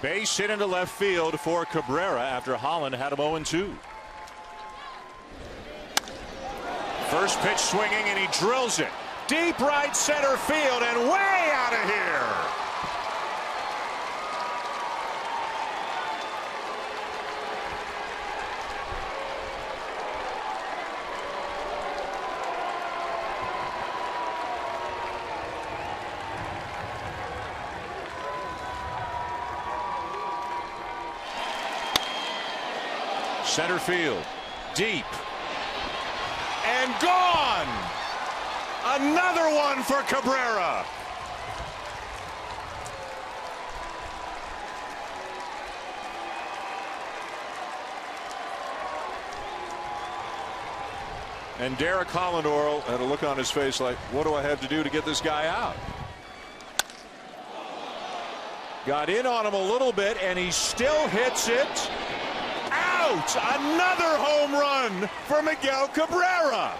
Base hit into left field for Cabrera after Holland had him 0-2. First pitch swinging, and he drills it deep right center field and way out of here. Center field, deep, and gone. Another one for Cabrera. And Derek Holland had a look on his face like, what do I have to do to get this guy out? Got in on him a little bit, and he still hits it. Another home run for Miguel Cabrera.